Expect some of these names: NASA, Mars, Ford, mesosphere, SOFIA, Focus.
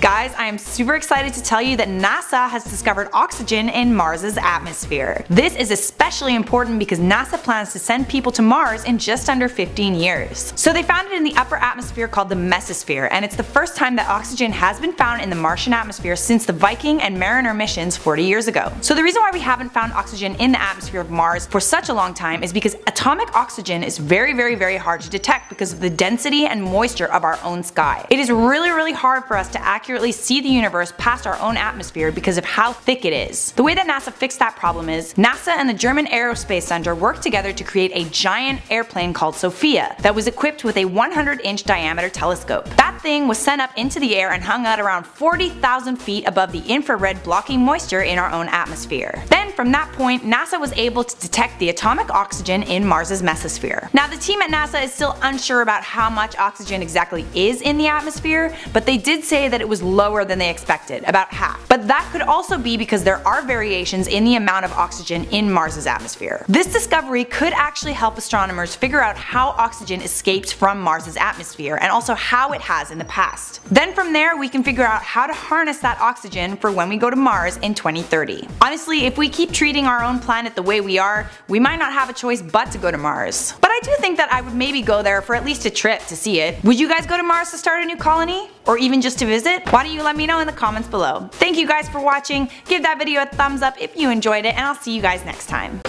Guys, I am super excited to tell you that NASA has discovered oxygen in Mars's atmosphere. This is especially important because NASA plans to send people to Mars in just under 15 years. So they found it in the upper atmosphere called the mesosphere, and it's the first time that oxygen has been found in the Martian atmosphere since the Viking and Mariner missions 40 years ago. So the reason why we haven't found oxygen in the atmosphere of Mars for such a long time is because atomic oxygen is very, very hard to detect because of the density and moisture of our own sky. It is really hard for us to accurately see the universe past our own atmosphere because of how thick it is. The way that NASA fixed that problem is NASA and the German Aerospace Center worked together to create a giant airplane called SOFIA that was equipped with a 100-inch diameter telescope. That thing was sent up into the air and hung at around 40,000 feet above the infrared blocking moisture in our own atmosphere. Then from that point, NASA was able to detect the atomic oxygen in Mars's mesosphere. Now the team at NASA is still unsure about how much oxygen exactly is in the atmosphere, but they did say that it was lower than they expected, about half. But that could also be because there are variations in the amount of oxygen in Mars's atmosphere. This discovery could actually help astronomers figure out how oxygen escapes from Mars's atmosphere and also how it has in the past. Then from there we can figure out how to harness that oxygen for when we go to Mars in 2030. Honestly, if we keep treating our own planet the way we are, we might not have a choice but to go to Mars. But I do think that I would maybe go there for at least a trip to see it. Would you guys go to Mars to start a new colony? Or even just to visit? Why don't you let me know in the comments below. Thank you guys for watching, give that video a thumbs up if you enjoyed it, and I'll see you guys next time.